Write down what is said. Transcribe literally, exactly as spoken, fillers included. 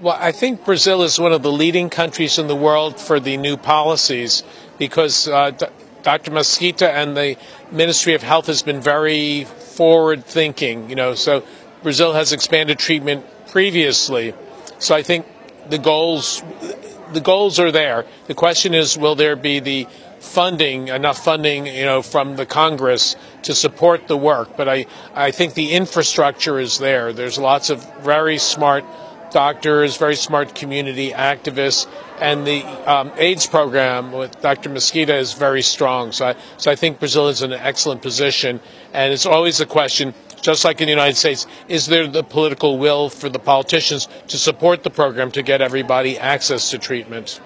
Well, I think Brazil is one of the leading countries in the world for the new policies, because uh, Doctor Mesquita and the Ministry of Health has been very forward-thinking. You know, so Brazil has expanded treatment previously. So I think the goals, the goals are there. The question is, will there be the funding, enough funding, you know, from the Congress to support the work? But I, I think the infrastructure is there. There's lots of very smart doctors, very smart community activists, and the um, AIDS program with Doctor Mesquita is very strong. So I, so I think Brazil is in an excellent position, and it's always a question, just like in the United States, is there the political will for the politicians to support the program to get everybody access to treatment?